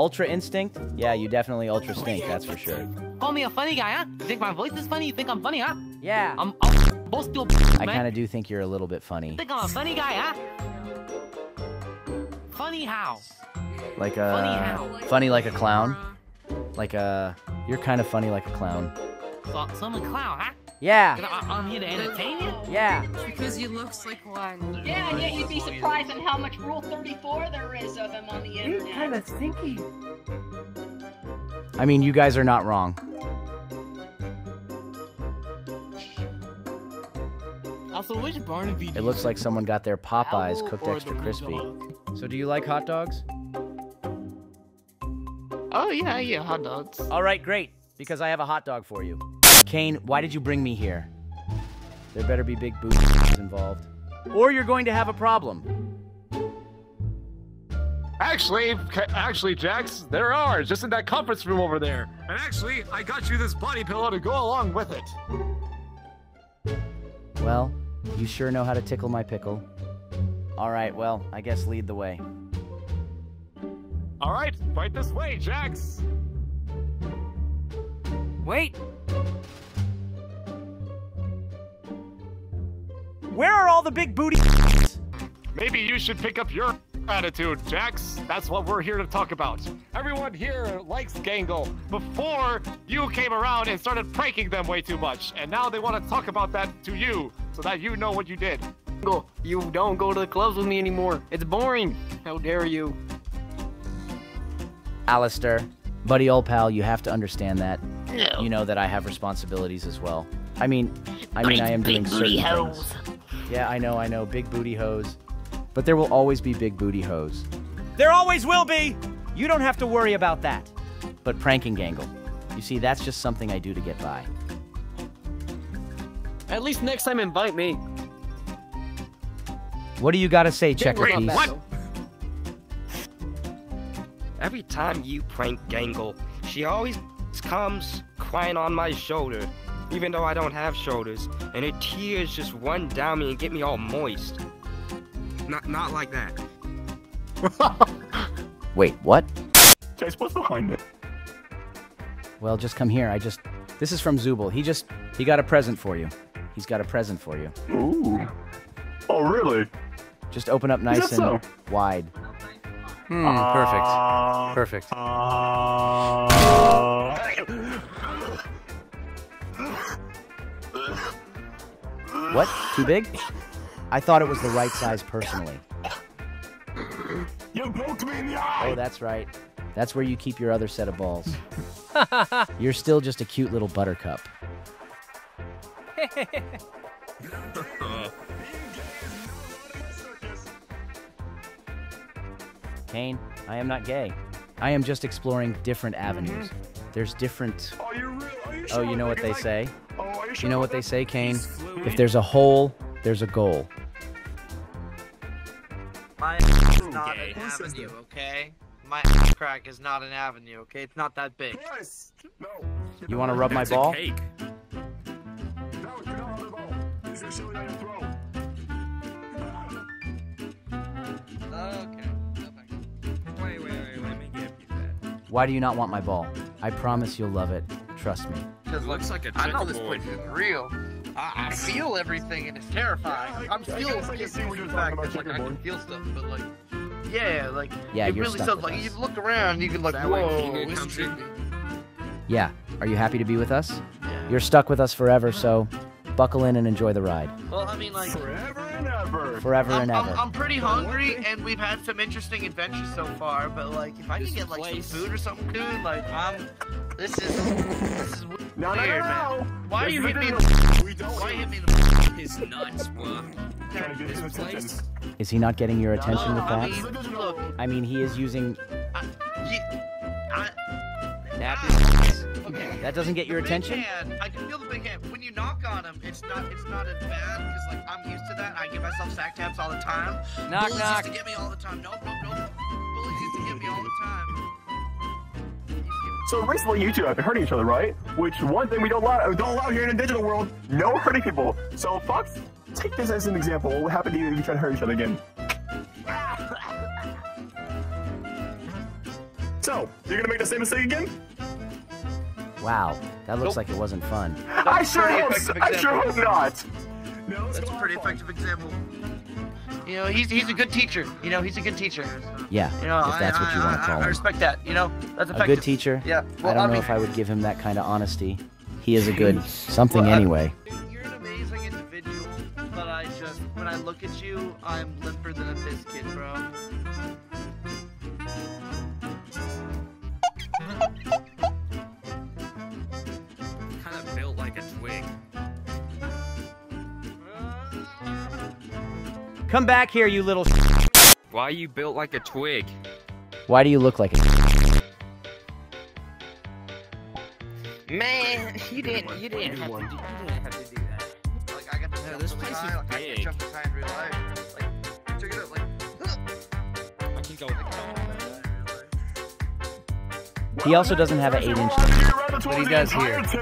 Ultra Instinct? Yeah, you definitely Ultra Stink, that's for sure. Call me a funny guy, huh? You think my voice is funny? You think I'm funny, huh? Yeah. I kind of do think you're a little bit funny. You think I'm a funny guy, huh? Funny how? Like a... Funny like a clown? Like a... You're kind of funny like a clown. So I'm a clown, huh? Yeah. I'm here to entertain you? Yeah. Because you looks like one. Yeah, and yet you'd be surprised at how much Rule 34 there is of them on the internet. You're kind of stinky. I mean, you guys are not wrong. Also, which Barnaby? It looks like someone got their Popeyes cooked extra crispy. So do you like hot dogs? Oh, yeah, hot dogs. All right, great, because I have a hot dog for you. Caine, why did you bring me here? There better be big boobies involved. Or you're going to have a problem. Actually, Jax, there are, just in that conference room over there. And actually, I got you this body pillow to go along with it. Well, you sure know how to tickle my pickle. All right, well, I guess lead the way. All right, fight this way, Jax. Wait. Where are all the big booty? Maybe you should pick up your attitude, Jax. That's what we're here to talk about. Everyone here likes Gangle. Before, you came around and started pranking them way too much. And now they want to talk about that to you, so that you know what you did. You don't go to the clubs with me anymore. It's boring. How dare you. Alistair, buddy old pal, you have to understand that. No. You know that I have responsibilities as well. I mean, I am doing certain things. Yeah, I know, big booty hoes. But there will always be big booty hoes. There always will be! You don't have to worry about that. But pranking Gangle. You see, that's just something I do to get by. At least next time invite me. What do you gotta say, Checker Piece? Every time you prank Gangle, she always comes crying on my shoulder, even though I don't have shoulders, and her tears just run down me and get me all moist. Not like that. Wait, what? Chase, what's behind it? Well, just come here. This is from Zooble. He got a present for you. He's got a present for you. Ooh. Oh, really? Just open up nice and wide. Hmm, perfect. What? Too big? I thought it was the right size personally. You poked me in the eye! Oh, that's right. That's where you keep your other set of balls. You're still just a cute little buttercup. Caine, I am not gay. I am just exploring different avenues. There's different... Oh, you know what they say? You know what they say, Caine? If there's a hole, there's a goal. My ass is not an avenue, okay? My ass crack is not an avenue, okay? It's not that big. You want to rub my ball? Why do you not want my ball? I promise you'll love it. Trust me. It looks like a checkerboard. I know this place is real. I feel everything and it's terrifying. Yeah, I can feel stuff, but like... Yeah, it really sounds like you look around and you can like, whoa, it's tricky. Yeah, are you happy to be with us? Yeah. You're stuck with us forever, so buckle in and enjoy the ride. Well, I mean like... Forever and ever. Forever and ever. I'm pretty hungry and we've had some interesting adventures so far, but like if I can get like some food or something good, like this is weird, man. Why are you hitting me in the... Why hit me in the... His nuts, bro. This place... Is he not getting your attention with that? I mean, he is using... That doesn't get your attention? I can feel the big hand. When you knock on him, it's not as bad, because like, I'm used to that. I give myself sack taps all the time. Knock, bullies knock. Bullies used to get me all the time. Nope. Bullies used to get me all the time. So recently you two have been hurting each other, right? Which one thing we don't allow here in the digital world, no hurting people. So Fox, take this as an example. What would happen to you if you try to hurt each other again? So, you're gonna make the same mistake again? Wow, that looks like it wasn't fun. I sure hope not. No, that's a pretty effective example. You know, he's a good teacher. You know, he's a good teacher. Yeah, you know, if that's what you want to call him. I respect that. You know, that's effective. A good teacher. Yeah. Well, I don't know if I would give him that kind of honesty. He is a good something anyway. You're an amazing individual, but I just when I look at you, I'm limper than a biscuit, bro. Kind of built like a twig. Come back here, you little. Why are you built like a twig? Why do you look like a? Man, you didn't have to do that. Like I got to jump behind, in real life. Like check it out, like. I can go with the camera. He also doesn't have an 8-inch. But he does here. Is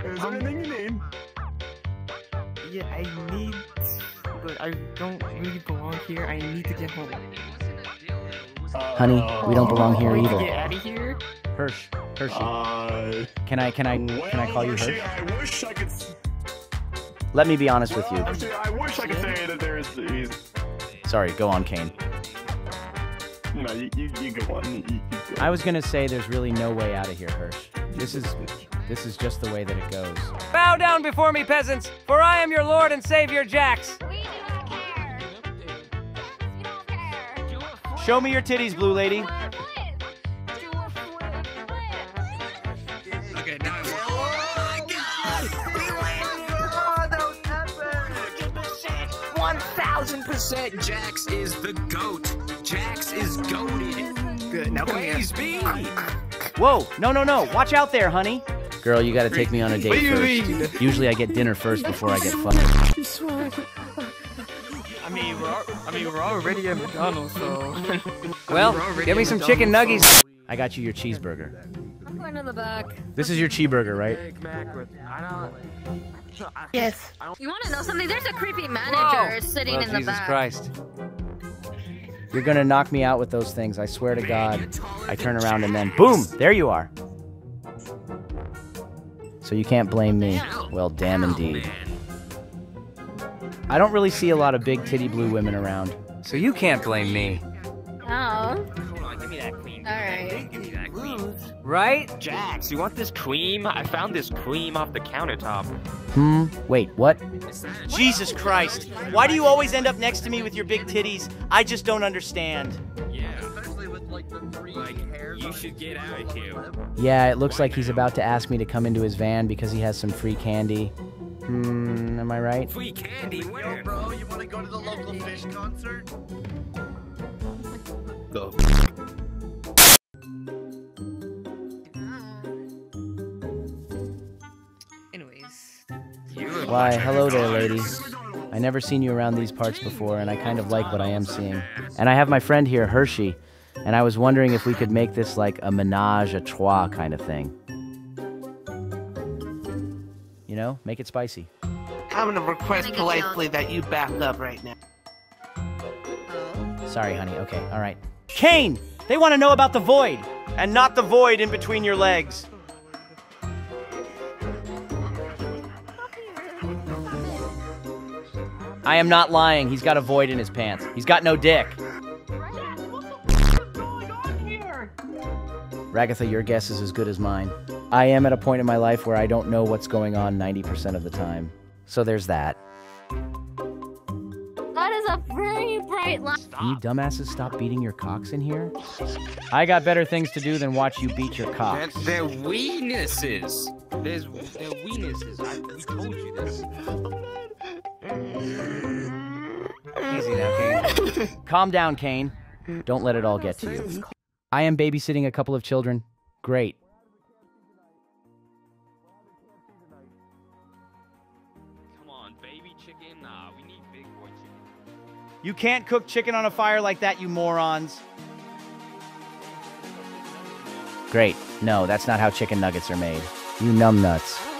there anything you need? Yeah, I need, but I don't really belong here. I need to get home. Honey, we don't belong here either. Get out of here. Hershey. Can I call you Hershey? I wish I could. Let me be honest with you. Actually, I wish I could say that there is. Sorry, go on, Caine. No, you go on. I was gonna say there's really no way out of here, Hersh. This is just the way that it goes. Bow down before me, peasants, for I am your lord and savior, JAX. We do not care. We don't care. Show me your titties, blue lady. Okay, now I win. Oh my God! We win! Oh, that was epic! 1,000%, JAX is the goat. JAX is goated. Good. Now please be. Whoa! No! Watch out there, honey. Girl, you gotta take me on a date first. Usually I get dinner first before I get fucked. I mean, we're already at McDonald's, so... Well, give me some chicken nuggies. I got you your cheeseburger. I'm going to the back. This is your cheeseburger, right? Yes. You wanna know something? There's a creepy manager sitting in the back. Jesus Christ. You're gonna knock me out with those things, I swear to God. I turn around and then, boom! There you are. So you can't blame me. Well, damn indeed. I don't really see a lot of big titty blue women around. So you can't blame me. Oh. Hold on, give me that cream. All right. Give me that cream. Right? Jax, you want this cream? I found this cream off the countertop. Wait, what? Jesus Christ. Why do you always end up next to me with your big titties? I just don't understand. You should get out of here. Yeah, it looks like he's about to ask me to come into his van because he has some free candy. Am I right? Free candy? Where, bro? You want to go to the local fish concert? Go. Anyways. Why, hello there, ladies. I never seen you around these parts before, and I kind of like what I am seeing. And I have my friend here, Hershey. And I was wondering if we could make this like a menage a trois kind of thing. You know, make it spicy. I'm gonna request politely that you back up right now. Sorry, honey. Okay, all right. Caine! They want to know about the void! And not the void in between your legs. I am not lying. He's got a void in his pants. He's got no dick. Ragatha, your guess is as good as mine. I am at a point in my life where I don't know what's going on 90% of the time. So there's that. That is a very bright line. You dumbasses stop beating your cocks in here? I got better things to do than watch you beat your cocks. They're weaknesses. They're weaknesses. We told you this. Easy now, Caine. Calm down, Caine. Don't let it all get to you. I am babysitting a couple of children. Great. Come on, baby chicken. Nah, we need big boy chicken. You can't cook chicken on a fire like that, you morons. Great. No, that's not how chicken nuggets are made. You numbnuts.